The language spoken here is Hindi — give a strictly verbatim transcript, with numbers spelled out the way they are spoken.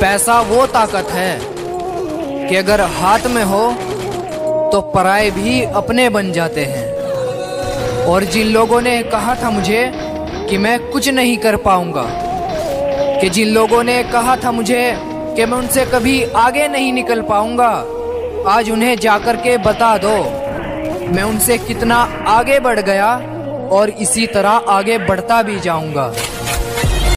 पैसा वो ताकत है कि अगर हाथ में हो तो पराए भी अपने बन जाते हैं। और जिन लोगों ने कहा था मुझे कि मैं कुछ नहीं कर पाऊंगा, कि जिन लोगों ने कहा था मुझे कि मैं उनसे कभी आगे नहीं निकल पाऊंगा, आज उन्हें जाकर के बता दो मैं उनसे कितना आगे बढ़ गया और इसी तरह आगे बढ़ता भी जाऊंगा।